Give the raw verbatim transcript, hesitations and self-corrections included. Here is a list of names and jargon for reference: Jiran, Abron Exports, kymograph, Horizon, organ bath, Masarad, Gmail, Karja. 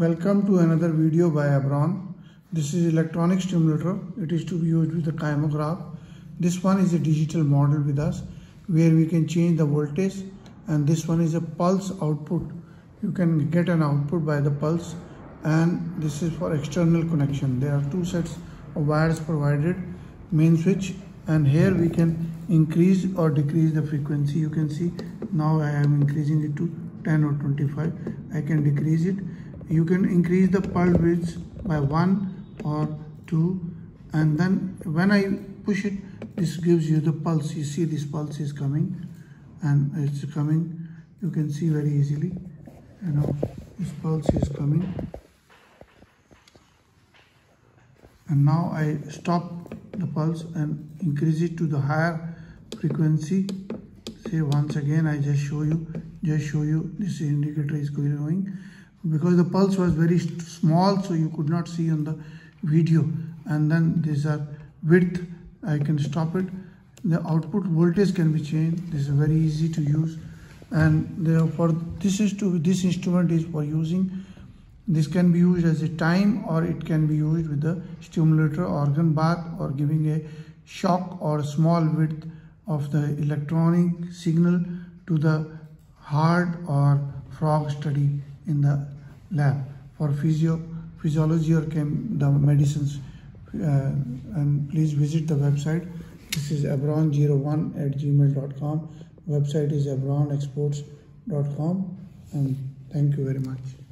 Welcome to another video by Abron. This is electronic stimulator. It is to be used with the kymograph. This one is a digital model with us where we can change the voltage, and this one is a pulse output. You can get an output by the pulse, and this is for external connection. There are two sets of wires provided, main switch, and here we can increase or decrease the frequency. You can see now I am increasing it to ten or twenty-five. I can decrease it. You can increase the pulse width by one or two, and then when I push it, this gives you the pulse. You see this pulse is coming, and it's coming. You can see very easily, you know, this pulse is coming. And now I stop the pulse and increase it to the higher frequency. Say once again, I just show you, just show you this indicator is going. Because the pulse was very small, so you could not see on the video. And then these are width, I can stop it. The output voltage can be changed. This is very easy to use, and therefore this is to this instrument is for using. This can be used as a time, or it can be used with the stimulator, organ bath, or giving a shock or small width of the electronic signal to the heart or frog study in the lab for physio, physiology or chem, the medicines. Uh, and please visit the website. This is abron zero one at gmail dot com. Website is abron exports dot com, and thank you very much.